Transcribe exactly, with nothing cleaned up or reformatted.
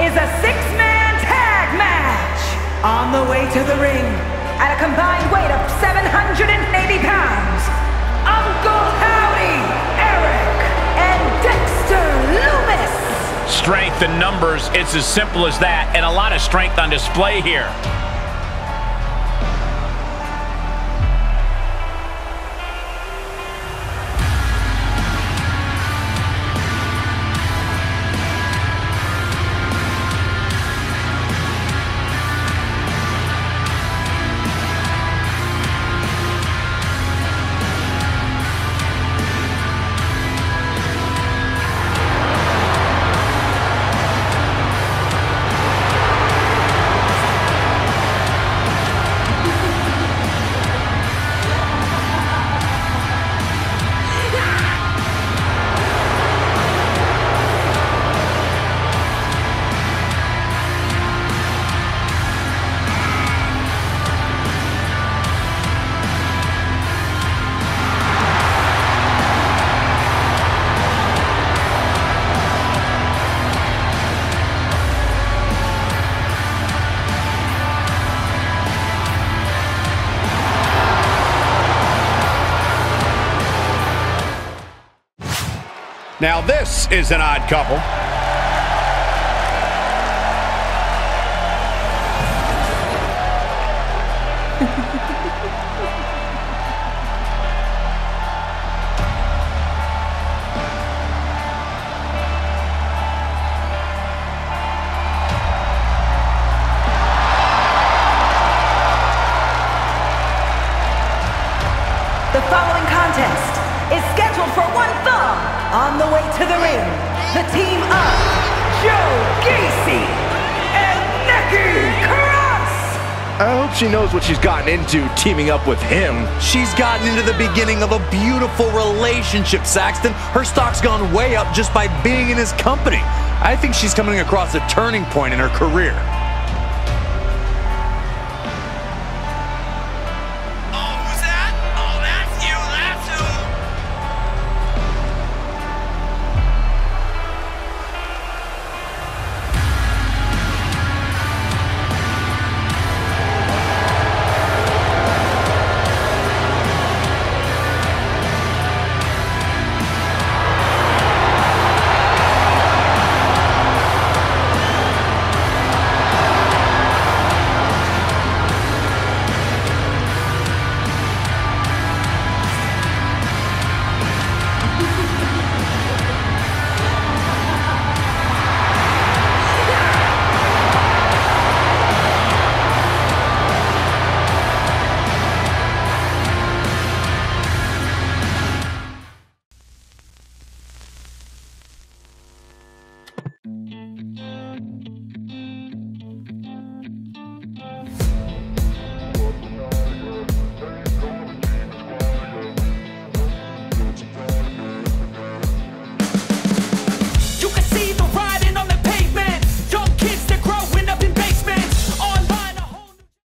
is a six-man tag match. On the way to the ring, at a combined weight of seven hundred eighty pounds, Uncle Howdy, Eric, and Dexter Lumis. Strength and numbers, it's as simple as that, and a lot of strength on display here. Now this is an odd couple. The following contest is scheduled for one fall. On the way to the ring, the team of Joe Gacy and Nikki Cross. I hope she knows what she's gotten into teaming up with him. She's gotten into the beginning of a beautiful relationship, Saxton. Her stock's gone way up just by being in his company. I think she's coming across a turning point in her career.